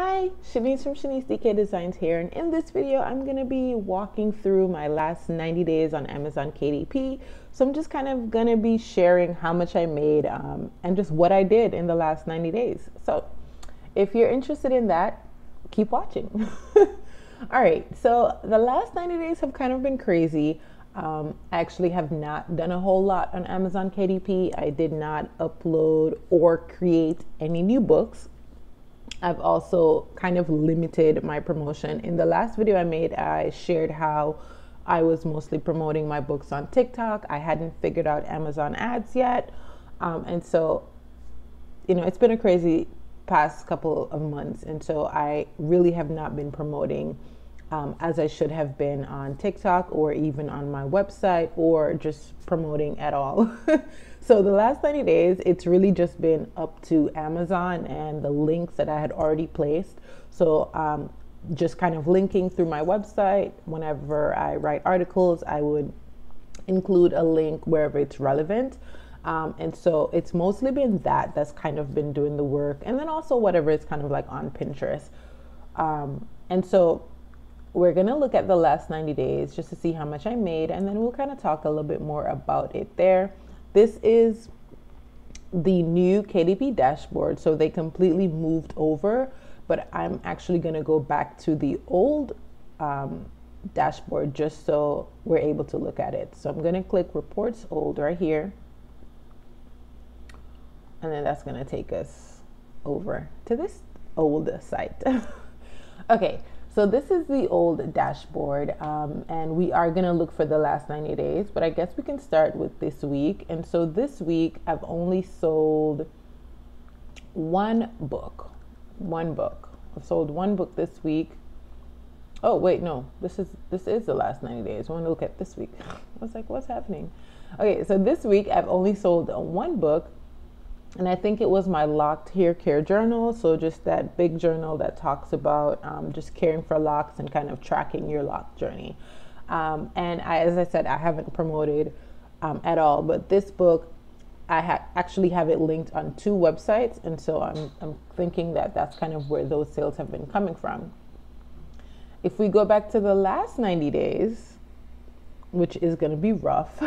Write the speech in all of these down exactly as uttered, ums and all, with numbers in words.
Hi, Shanice from Shanice D K Designs here, and in this video I'm going to be walking through my last ninety days on Amazon K D P. So I'm just kind of going to be sharing how much I made um, and just what I did in the last ninety days. So if you're interested in that, keep watching. All right, so the last ninety days have kind of been crazy. Um, I actually have not done a whole lot on Amazon K D P. I did not upload or create any new books. I've also kind of limited my promotion. In the last video I made, I shared how I was mostly promoting my books on TikTok. I hadn't figured out Amazon ads yet. Um, and so, you know, it's been a crazy past couple of months. And so I really have not been promoting um, as I should have been on TikTok or even on my website or just promoting at all. So the last ninety days, it's really just been up to Amazon and the links that I had already placed. So um, just kind of linking through my website. Whenever I write articles, I would include a link wherever it's relevant. Um, and so it's mostly been that that's kind of been doing the work. And then also whatever is kind of like on Pinterest. Um, and so we're going to look at the last ninety days just to see how much I made. And then we'll kind of talk a little bit more about it there. This is the new K D P dashboard. So they completely moved over, but I'm actually going to go back to the old um, dashboard just so we're able to look at it. So I'm going to click Reports Old right here. And then that's going to take us over to this old site. Okay. So this is the old dashboard, um, and we are going to look for the last ninety days, but I guess we can start with this week. And so this week I've only sold one book, one book. I've sold one book this week. Oh, wait, no, this is, this is the last ninety days. I want to look at this week. I was like, what's happening? Okay. So this week I've only sold one book, and I think it was my Locked Hair Care Journal. So just that big journal that talks about um, just caring for locks and kind of tracking your lock journey. Um, and I, as I said, I haven't promoted um, at all, but this book, I ha actually have it linked on two websites. And so I'm, I'm thinking that that's kind of where those sales have been coming from. If we go back to the last ninety days, which is going to be rough,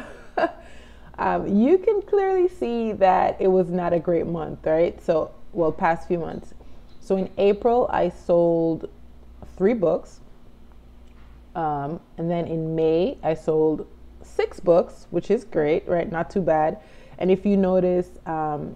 Um, you can clearly see that it was not a great month, right? So, well, past few months. So in April, I sold three books. Um, and then in May, I sold six books, which is great, right? Not too bad. And if you notice, um,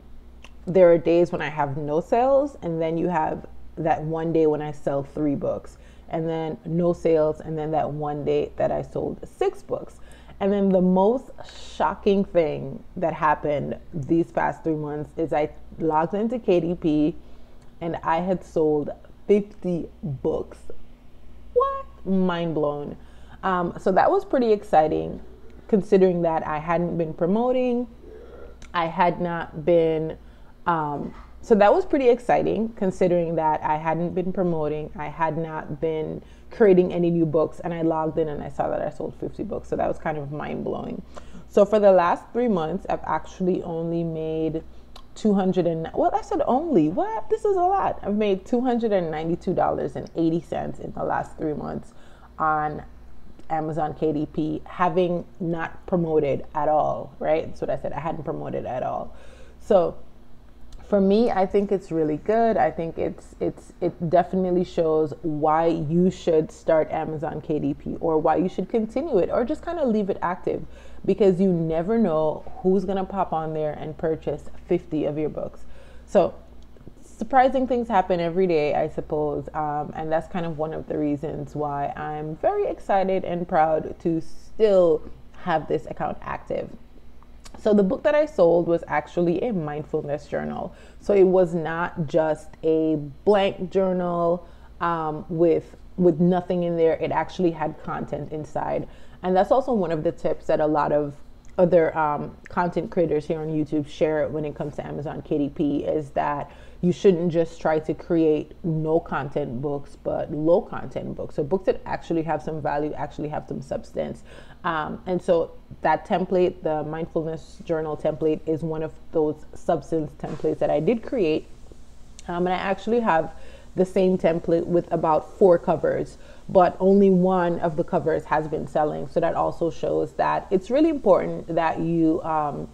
there are days when I have no sales, and then you have that one day when I sell three books, and then no sales, and then that one day that I sold six books. And then the most shocking thing that happened these past three months is I logged into K D P and I had sold fifty books. What? Mind blown. Um, so that was pretty exciting considering that I hadn't been promoting. I had not been, um, so that was pretty exciting considering that I hadn't been promoting. I had not been creating any new books, and I logged in and I saw that I sold fifty books. So that was kind of mind blowing. So for the last three months, I've actually only made two hundred and well, I said only what? This is a lot. I've made two hundred ninety-two dollars and eighty cents in the last three months on Amazon K D P, having not promoted at all, right? That's what I said. I hadn't promoted at all. So for me, I think it's really good. I think it's it's it definitely shows why you should start Amazon K D P, or why you should continue it, or just kind of leave it active, because you never know who's gonna pop on there and purchase fifty of your books. So surprising things happen every day, I suppose, um, and that's kind of one of the reasons why I'm very excited and proud to still have this account active. So the book that I sold was actually a mindfulness journal. So it was not just a blank journal um, with, with nothing in there. It actually had content inside. And that's also one of the tips that a lot of other um, content creators here on YouTube share when it comes to Amazon K D P, is that you shouldn't just try to create no content books, but low content books. So books that actually have some value, actually have some substance. Um, and so that template, the mindfulness journal template, is one of those substance templates that I did create. Um, and I actually have the same template with about four covers, but only one of the covers has been selling. So that also shows that it's really important that you um,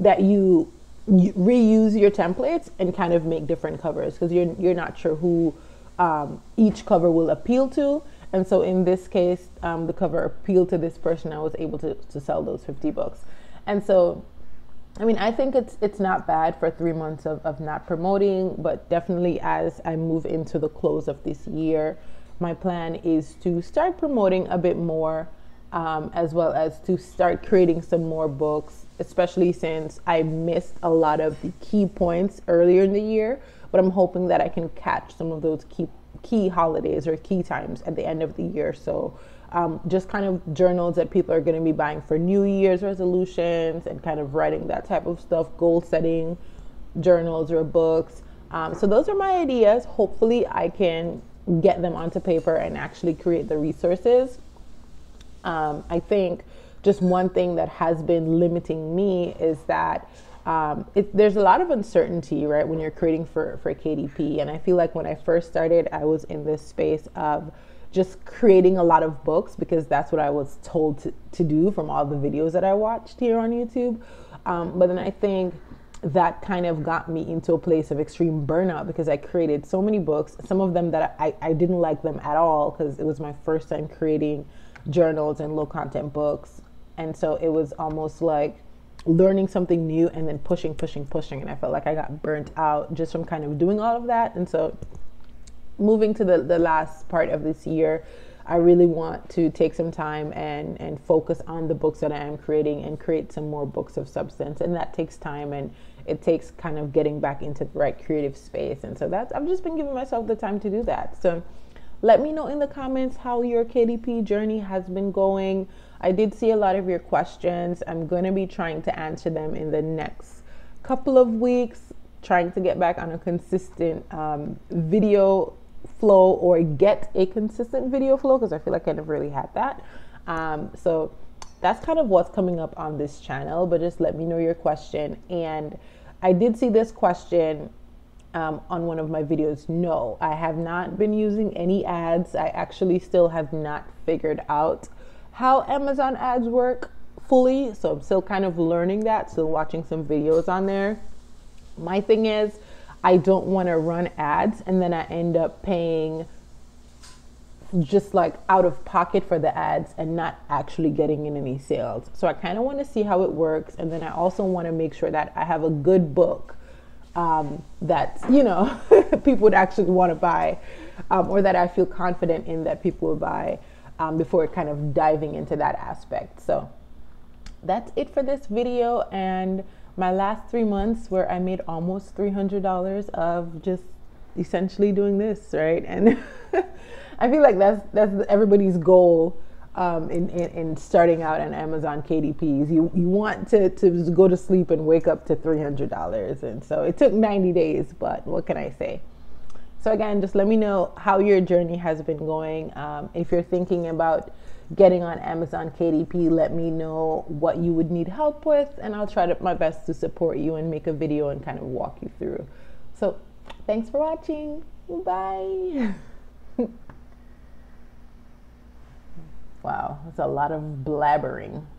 that you reuse your templates and kind of make different covers, because you're, you're not sure who um, each cover will appeal to. And so in this case, um, the cover appealed to this person. I was able to, to sell those fifty books. And so, I mean, I think it's it's not bad for three months of, of not promoting, but definitely as I move into the close of this year, my plan is to start promoting a bit more, um, as well as to start creating some more books, especially since I missed a lot of the key points earlier in the year, but I'm hoping that I can catch some of those key key holidays or key times at the end of the year. So um, just kind of journals that people are going to be buying for New Year's resolutions and kind of writing that type of stuff, goal setting journals or books. Um, so those are my ideas. Hopefully I can get them onto paper and actually create the resources. Um, I think just one thing that has been limiting me is that Um, it, there's a lot of uncertainty, right, when you're creating for, for K D P. And I feel like when I first started, I was in this space of just creating a lot of books because that's what I was told to, to do from all the videos that I watched here on YouTube. Um, but then I think that kind of got me into a place of extreme burnout because I created so many books, some of them that I, I didn't like them at all because it was my first time creating journals and low content books. And so it was almost like learning something new and then pushing, pushing, pushing. And I felt like I got burnt out just from kind of doing all of that. And so moving to the, the last part of this year, I really want to take some time and, and focus on the books that I am creating and create some more books of substance. And that takes time and it takes kind of getting back into the right creative space. And so that's, I've just been giving myself the time to do that. So let me know in the comments how your K D P journey has been going. I did see a lot of your questions. I'm going to be trying to answer them in the next couple of weeks, trying to get back on a consistent um, video flow or get a consistent video flow because I feel like I never really had that. Um, so that's kind of what's coming up on this channel, but just let me know your question. And I did see this question Um, on one of my videos. No, I have not been using any ads. I actually still have not figured out how Amazon ads work fully. So I'm still kind of learning that. Still watching some videos on there. My thing is, I don't want to run ads and then I end up paying just like out of pocket for the ads and not actually getting in any sales. So I kind of want to see how it works. And then I also want to make sure that I have a good book Um, that, you know, people would actually want to buy, um, or that I feel confident in that people will buy, um, before kind of diving into that aspect. So that's it for this video and my last three months where I made almost three hundred dollars of just essentially doing this, right? And I feel like that's, that's everybody's goal Um, in, in, in starting out on Amazon K D Ps. You, you want to, to just go to sleep and wake up to three hundred dollars. And so it took ninety days, but what can I say? So again, just let me know how your journey has been going. Um, if you're thinking about getting on Amazon K D P, let me know what you would need help with, and I'll try to, my best to support you and make a video and kind of walk you through. So thanks for watching. Bye. Wow, that's a lot of blabbering.